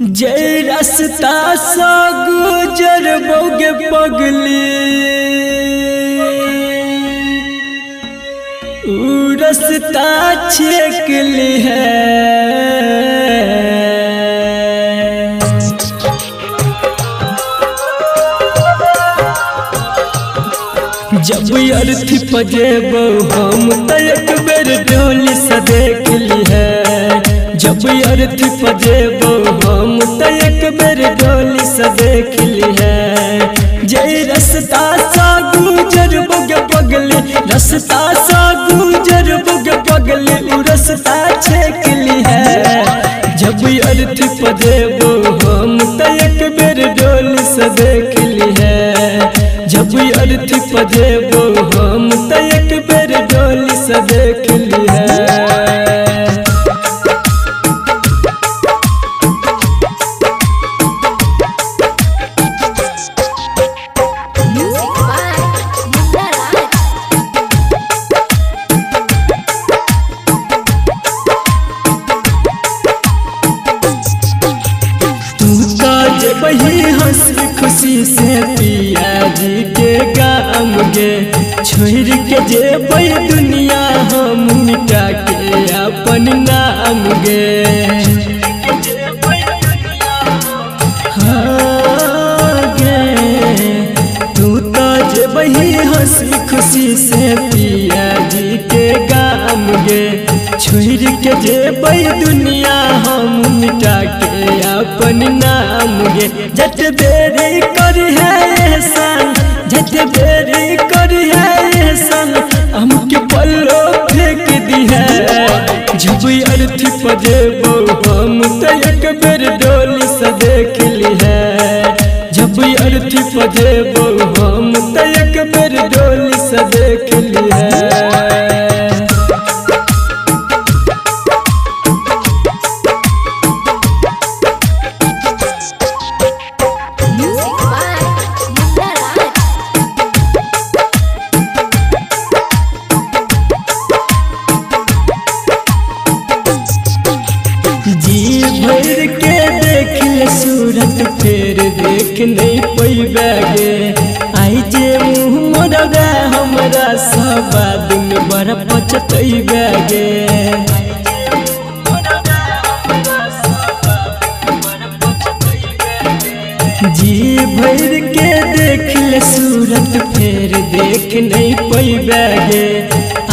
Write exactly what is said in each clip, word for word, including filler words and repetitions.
जय रास्ता सा गुजर बोगे पगली उ रास्ता छेकली है जब अर्थी पजेब हम तक बेर डोली से देख ली है जब अर्थी पजेब हम तक बेर डोली से देख ली है जय रस्ता सा गुजर बोगे पगली रस्ता सा गुजर बोगे पगली उ रस्ता छेक ली है जब अर्थी पजेब हम तक बेर डोली से देख ली है जब अर्थी पजेबो हम त एक बेर डोली से देख ली है तू तो जेबही हंसी खुशी से पिया जी के गाम गे छोड़ के जेब दुनिया हम मिटा के अपन नाम गे हाँ गे तू तो जेब हंसी खुशी से पिया जी के गाम गे छोड़ के जेब दुनिया हम मिटा के अपन नाम गे जट बेरी कर है एहसान जट बेरी कर है एहसान हमके पल्लो फेंक दी है जब अर्थी पजेबो हम त एक बेर डोली से देख ली है जब अर्थी पजेबो हम त एक बेर डोली से देख ली है सूरत फेर देख नहीं पैबे गे आई जे मुँह मोड़बे हमारा सब दिन बड़ा पछतैबे गे जी भर के देख ले सूरत फेर देख नहीं पैबे गे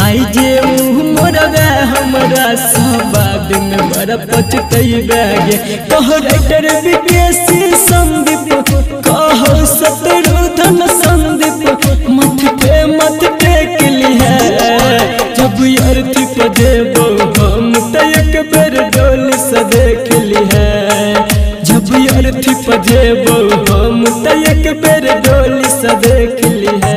आई जे मुँह मोड़बे हमारा सब दिन बड़ा पछतैबे गे कहो राइटर विकेसी संदीप कहो शत्रुधन संदीप मत पे मत टेक ली है जब अर्थी पजेबो हम त एक बेर डोली से देख ली है जब अर्थी पजेबो हम त एक बेर डोली से देख ली है।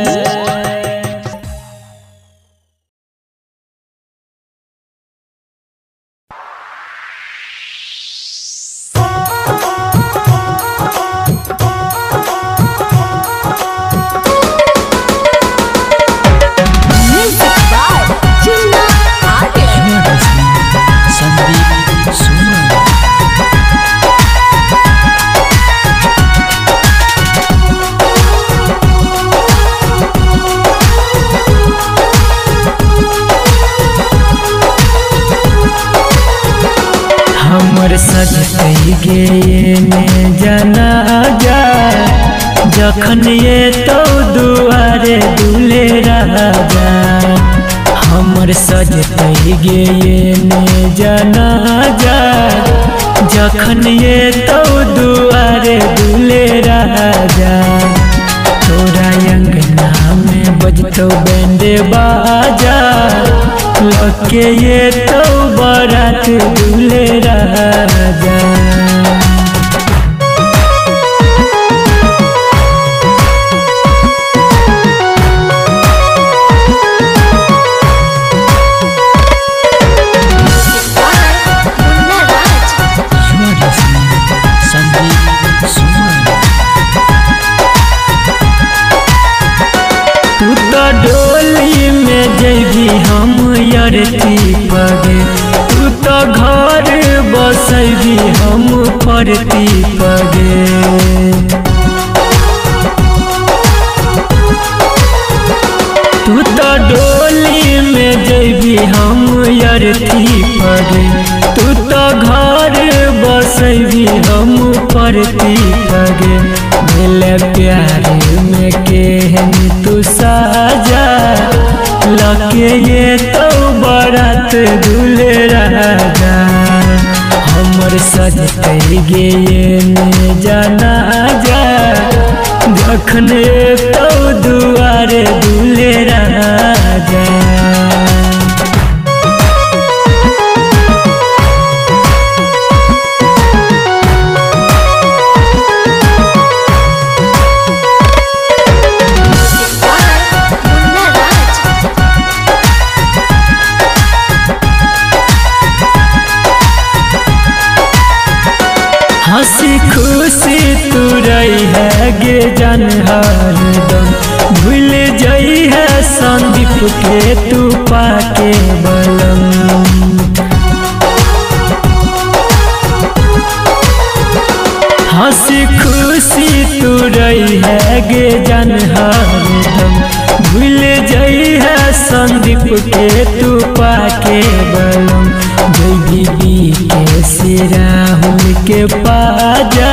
जना जा जखन ये तो दुआरे दूले राजा हमर सजतई गे ये ने जना जा जखन ये तो दुआरे दूले राजा तोरा अंगना में बजतो बैंडे बाजा लके ये तो बारात दूले राजा तू तो घर बसैली हम परती पगे तू तो डोली में जैबी हम यरती पगे तू तो घर बसैली हम परती पगे मिले प्यार में केहन तू साजा लगे ये तो बरात दूल्हे राजा हमर सजते गे ये में जाना जा जखन तो दुआरे दूल्हे राजा हंसी खुशी तू रही है गे जान हरदम भूल जाई है संदीप के तू पाके बलम हंसी खुशी तू रही है गे जान हरदम भूल जाई है संदीप के तू पाके बलम बीबी के सिराहुल के पाजा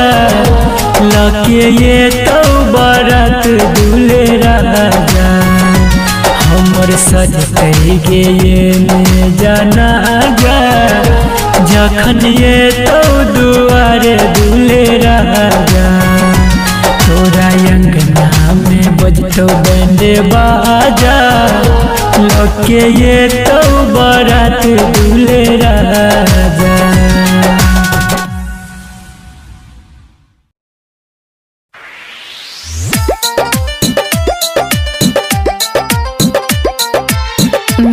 लके ये तो बरात दूल्हे राजा हमर सजते गे ये में जाना जा जखन ये तो दुआरे दूल्हे राजा तोरा अंगना में बजतो बैंडे बाजा लके ये तो बरात दूल्हे राजा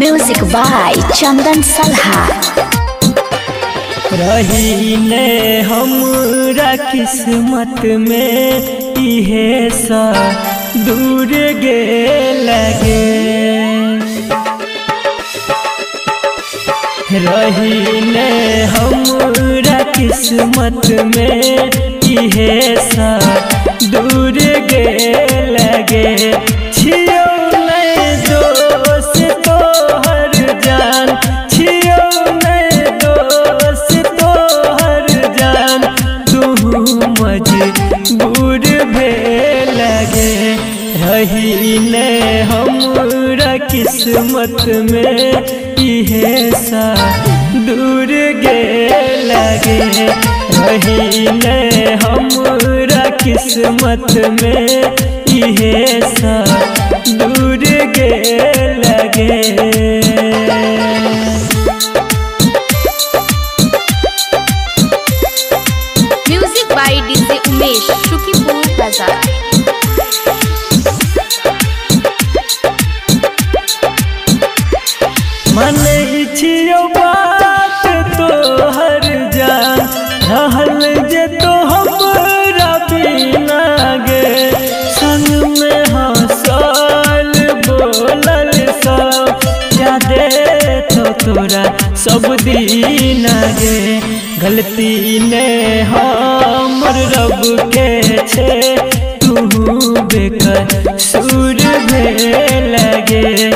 म्यूजिक बाय चंदन सलहा रही ने हमरा किस्मत में इहे सा दूर गे लगे रहीने हमरा किस्मत में इहे सा दूर गे लगे छियो नहीं दोस्त तोहर जान छियो नहीं दोस्त तोहर जान तुहू मजबूर भेल लगे रहीने हमरा किस्मत में सा दूर गे लगे वही ने हमरा किस्मत में इहे सा दूर गे लगे music by DJ Umesh Sukhipur बाजार सब दिन गे गलती ने हमर रब के छे तू बेकर सूर भेल गे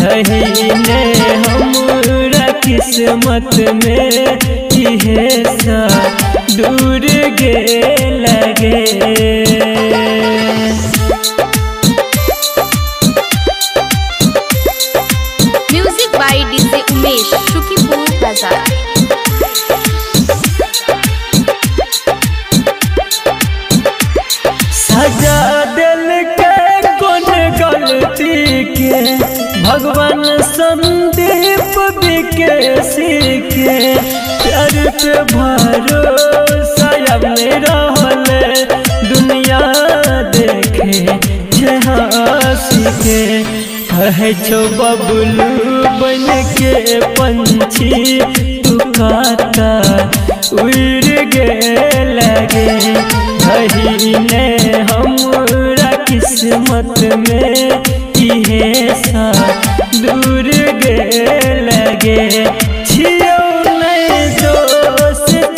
रही ने हमरा किस्मत में इहे सा दूर गे लगे सजा दिल के कौन गलती के भगवान संदीप बिके सीखे प्यार पे भरोसा अब मेरा होले दुनिया देखे सीखे कहे छो बबलू बन के पंछी खाता उड़ गे लगे वही ने हमरा किस्मत में इहे सा दूर गे लगे छियो नहीं दोस्त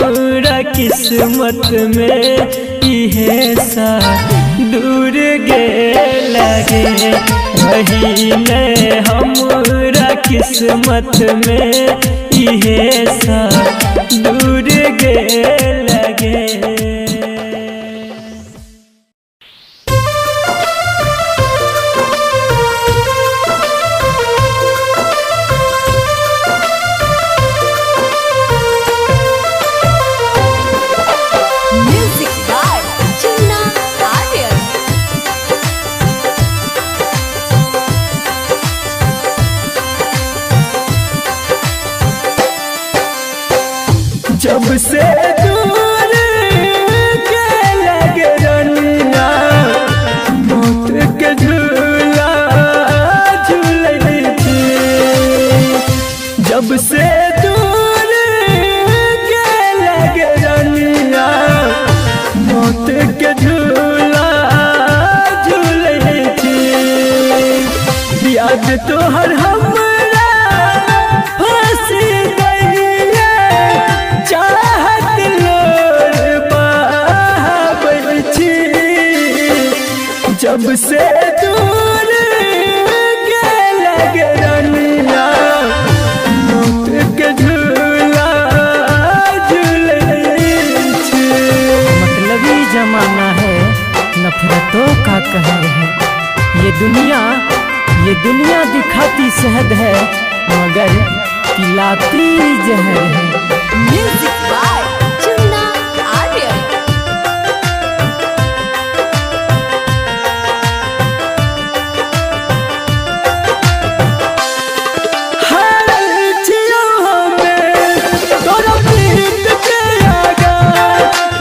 पूरा किस्मत में इहे सा दूर गे लगे महीने हमरा किस्मत में इहे सा दूर गे लगे। जब से दूर के लगे रन्ना मौत के झूला झूले थे, जब से दूर के लगे रन्ना मौत के झूला झूले थे। याद तो हर हमरा फांसी चाहत लोर बाबी, जब से दूर के लगे रनिया मौत के झूला झूले। मतलबी जमाना है, नफरतों का कहर है ये दुनिया, ये दुनिया दिखाती शहद है मगर पिलाती जहर है। Music by Chunna Arya. हर छियो हमें तोरा प्रीत के आगा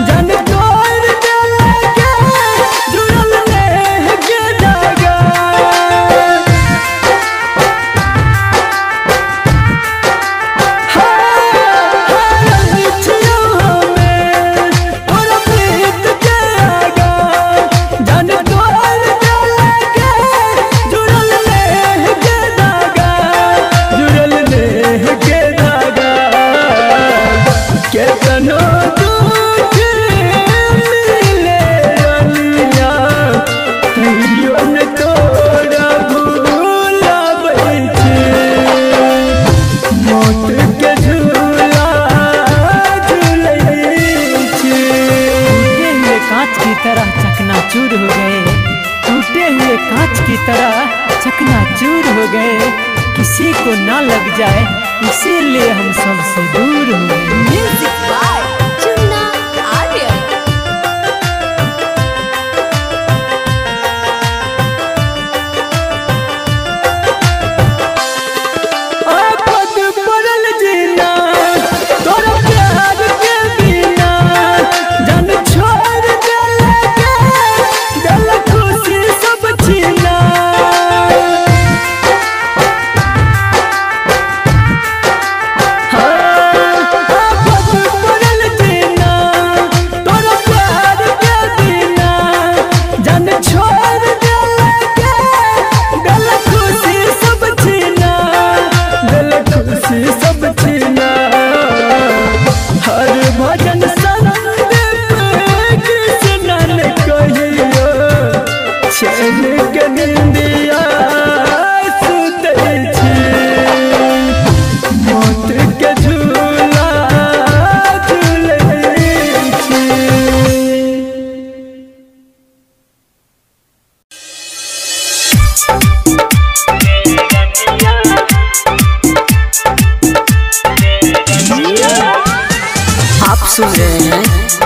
जन तोड़ देगा जुड़ल रह के दागा। किसी को ना लग जाए इसीलिए हम सबसे दूर हुए। Music by Chunna Arya. आपद पड़ल जीना तोरा प्यार के बिना जान छोड़ देलके दिल खुशी सब छीना।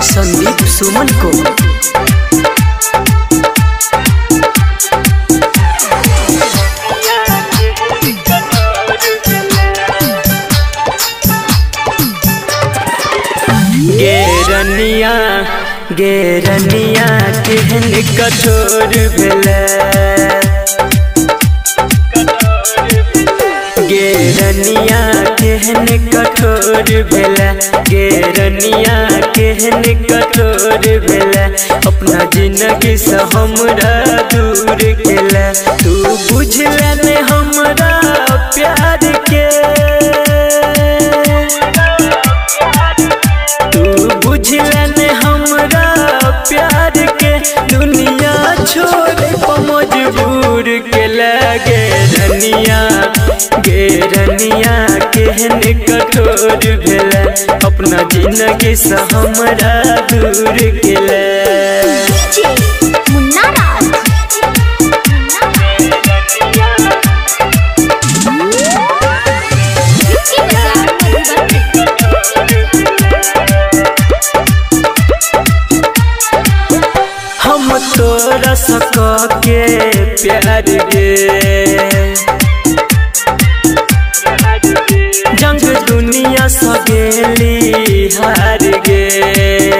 संदीप सुमन को गेरनिया गेरनिया केहन कठोर भेले, गेरनिया केहन कठोर भेले, गेरनिया केहन कठोर भेले। अपना जिंदगी से हमरा दूर केला, तू बुझले ने हमरा प्यार के, तू जिंदगी से हमरा दूर केले। मुन्ना राज हम तोरा से कह के प्यार गे जंग दुनिया सकेली हार गे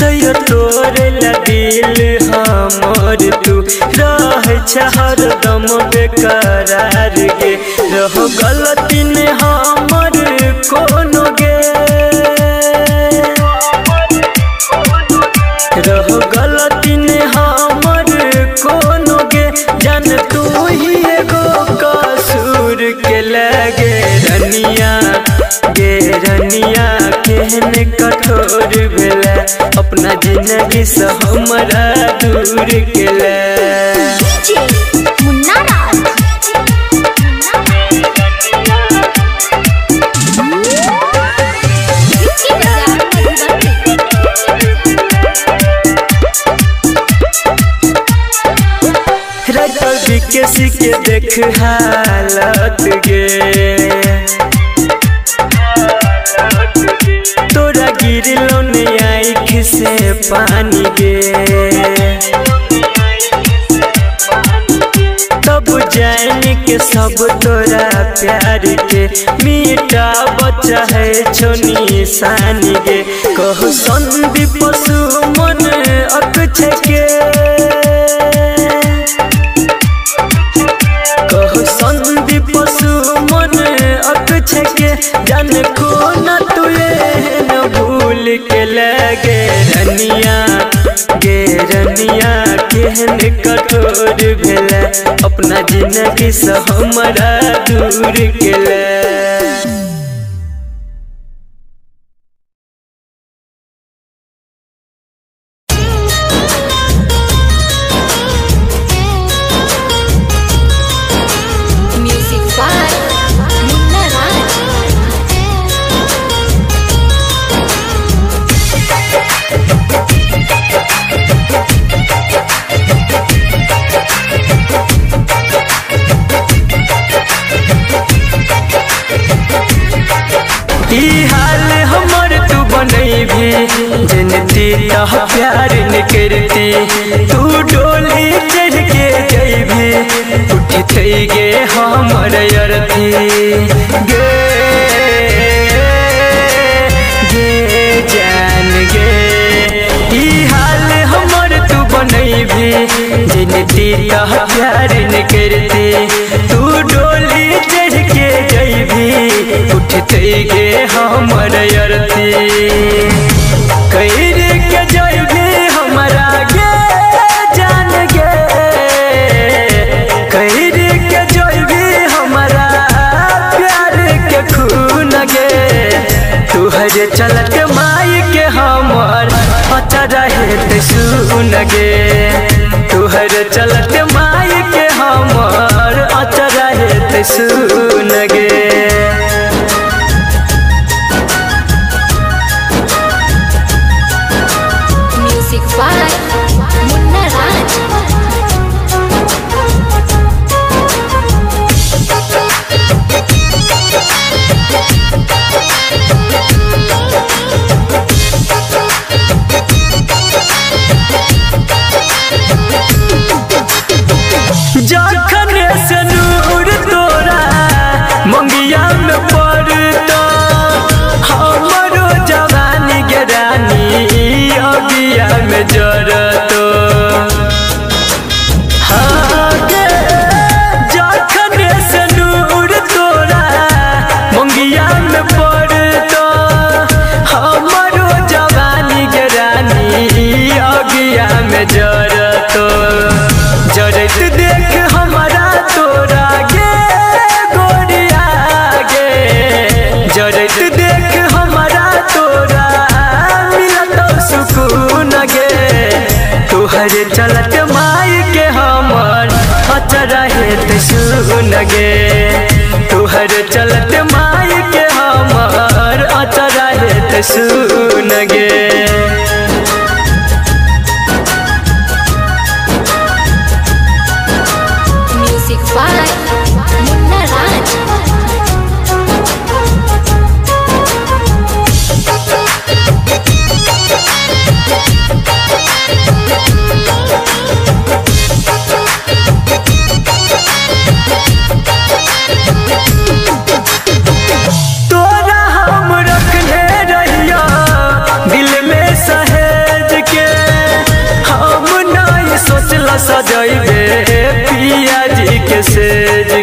तैयो तोर लगिल हमर तू रह छहर दम बेकरार गे रह गलती ने हमर कोनो गे रह गलती ने हमर कोनो गे जान तू ही गेरनिया केहन कठोर भेला अपना जिंदगी से हमरा दूर केला। मुन्ना राज रात विकेश के देख हालत गे तोरा गिरलो ने आँख से पानी गे तब जान के सब तोरा प्यार के मीठा बचा है छो निशान गे कहो संदीप सुमन अक्षय के कहो संदीप सुमन अक्षय के जान को न के लगे रनिया गेरनिया केहन कठोर भेला अपना जिंदगी से हमरा दूर केला। प्यार न करती तू डोली चढ़ के जैबी उठ थी गे हमर अर्थी गे गे जान गे ई हाल हमर तू बनैबी जिनती तह प्यार न करती तू डोली चढ़ के जैबी उठ थी गे हमर अर्थी कई के जैबी हमरा गे जान गे कहिर के जैबी हमरा प्यार के खून गे तुहर चलत माई के हमर अच्छा रहे सुन गे तुहर चलत माई के हमर अच्छा रहे सुन गे चलत माई के हमर अच्छा रहे सुन गे तुहर चलत माई के ಸುನಗೆ ಮ್ಯೂಸಿಕ್ ಬಾಯ್ ಮುನ್ನ ರಾಜ್ सजाइबे पिया जी के सेज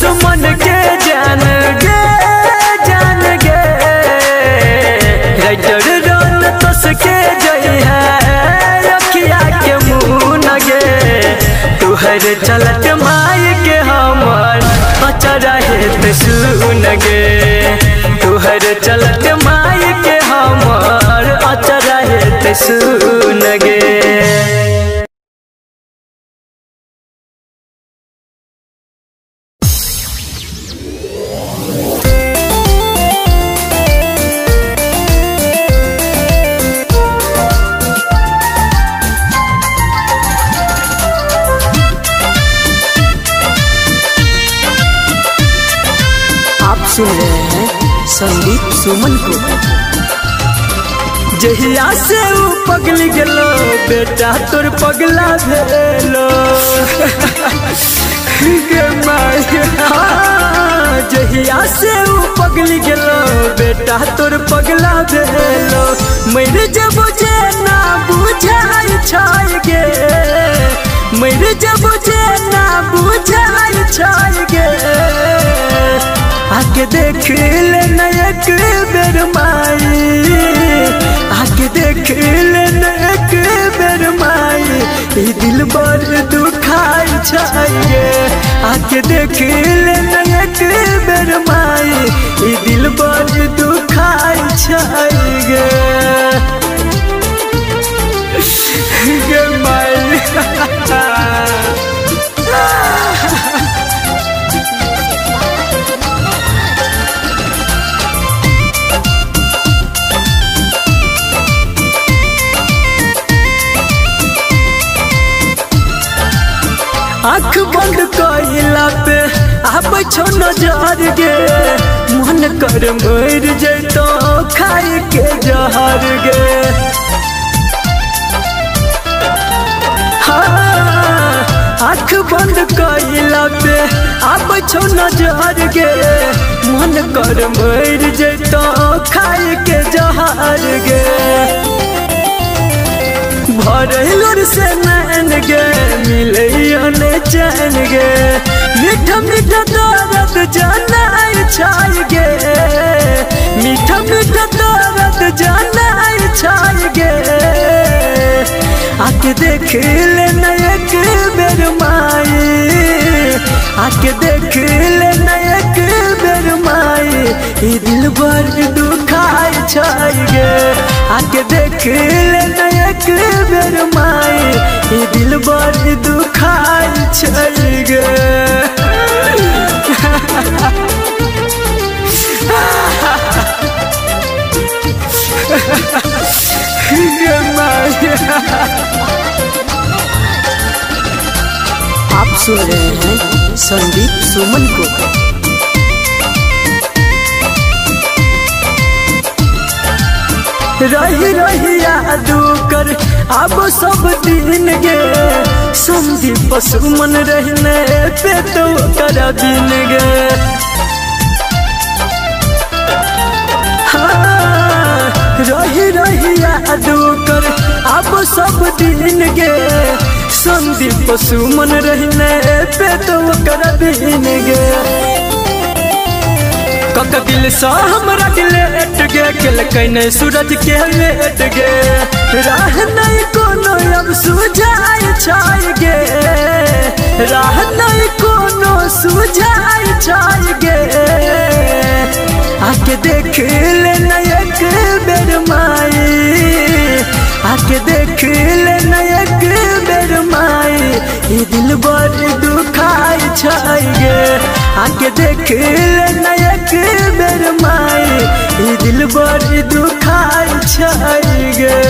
सुमन के जान गे जान गे राइटर रोन तस के जई है हर चलत माय के हमर अचरहित सुनगे तुहर चलत माय के हमर अचरहित सुनगे। सुन रहे हैं संदीप सुमन को। जहिया से उ पगल गेलो बेटा तोर पगला भेलो जहिया से उ पगल गेलो बेटा तोर पगला भेलो मर जब जे ना बुझे छाय गे मर जब जे ना बुझे छाय गे आके देख ले एक बेर माई आके देख ले एक बेर माई ई दिल बड़ दुखाई छाइए आके देख ले एक बेर माई ई दिल बड़ दुखाई छाइए गे माई आँख बंद कइला पे आप छो नजर गे मन कर मर जैतो खाए के जहर गे आँख बंद कइला पे आप छो नजर गे मन कर मर जैतो खाए के जहर गे भरलोर से नैन गे मिलैया ने चैन गे मीठा मीठा दर्द जानाई छाय गे मीठा मीठा दर्द जानाई छाय गे आके देख ले न एक बेर माई आके देख ले न एक बेर माई ई दिल बड़ दुखाई छाय गे आके देख ले न एक बेर माई ई दिल बड़ दुखाई छाय गे आप सुन रहे हैं संदीप सुमन को। रही रही यादू कर अब सब दिन गे संदीप सुमन रहने पे तो कर दिन गे हाँ रही रही यादू कर अब सब दिन गे संदीप सुमन रहने पे तो कर दिन गे कक दिल सा हमरा के लेट गे केल कने सूरज के लेट गे राह नहीं कोनो अब सुझाय छाय गे राह नहीं कोनो सुझाय छाय गे आके देख लेना एक बेर माई, आके देख लेना एक बेर माई, ये दिल बड़ दुखाई छाई गे। आके देख लेना एक बेर माई, ये दिल बड़ दुखाई छाई गे।